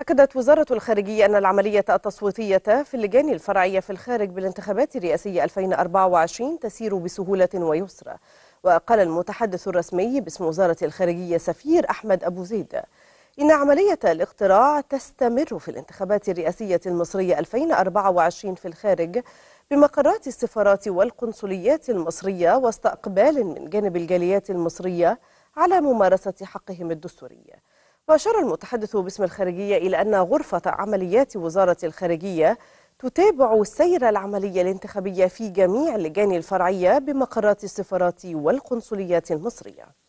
أكدت وزارة الخارجية أن العملية التصويتية في اللجان الفرعية في الخارج بالانتخابات الرئاسية 2024 تسير بسهولة ويسر. وقال المتحدث الرسمي باسم وزارة الخارجية سفير أحمد أبو زيد إن عملية الاقتراع تستمر في الانتخابات الرئاسية المصرية 2024 في الخارج بمقرات السفارات والقنصليات المصرية وسط إقبال من جانب الجاليات المصرية على ممارسة حقهم الدستوري. وأشار المتحدث باسم الخارجية إلى أن غرفة عمليات وزارة الخارجية تتابع سير العملية الانتخابية في جميع اللجان الفرعية بمقرات السفارات والقنصليات المصرية.